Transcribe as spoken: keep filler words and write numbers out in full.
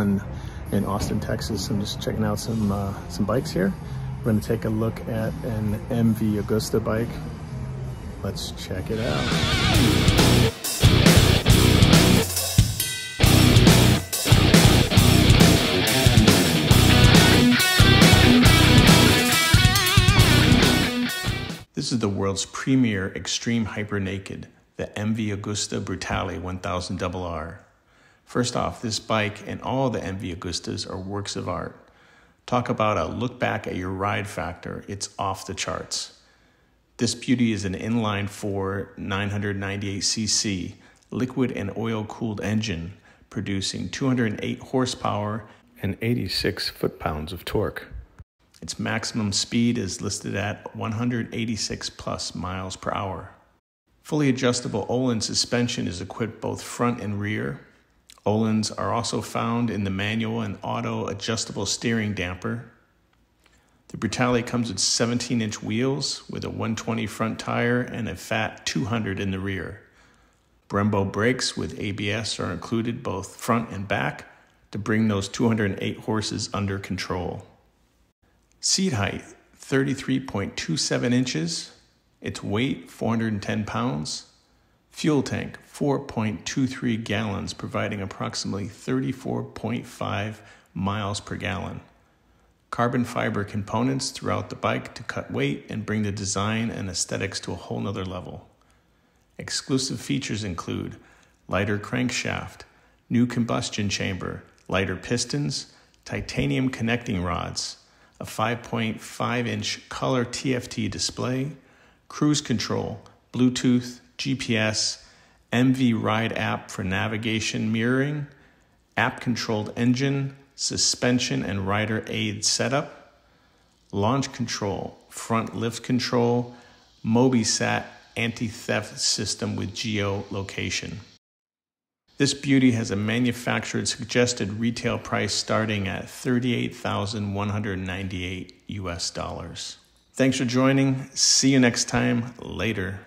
one in Austin, Texas. I'm just checking out some uh, some bikes here. We're going to take a look at an M V Agusta bike. Let's check it out. This is the world's premier extreme hyper naked, the M V Agusta Brutale one thousand R R. First off, this bike and all the M V Agustas are works of art. Talk about a look back at your ride factor, it's off the charts. This beauty is an inline four nine hundred ninety-eight c c liquid and oil cooled engine producing two hundred eight horsepower and eighty-six foot-pounds of torque. Its maximum speed is listed at one hundred eighty-six plus miles per hour. Fully adjustable Öhlins suspension is equipped both front and rear. Öhlins are also found in the manual and auto adjustable steering damper. The Brutale comes with seventeen inch wheels with a one twenty front tire and a fat two hundred in the rear. Brembo brakes with A B S are included both front and back to bring those two hundred eight horses under control. Seat height, thirty-three point two seven inches. Its weight, four hundred ten pounds. Fuel tank, four point two three gallons, providing approximately thirty-four point five miles per gallon. Carbon fiber components throughout the bike to cut weight and bring the design and aesthetics to a whole nother level. Exclusive features include lighter crankshaft, new combustion chamber, lighter pistons, titanium connecting rods, a five point five inch color T F T display, cruise control, Bluetooth, G P S, M V Ride app for navigation mirroring, app-controlled engine, suspension and rider aid setup, launch control, front lift control, MobiSat anti-theft system with geolocation. This beauty has a manufactured suggested retail price starting at thirty-eight thousand one hundred ninety-eight U S dollars. Thanks for joining. See you next time. Later.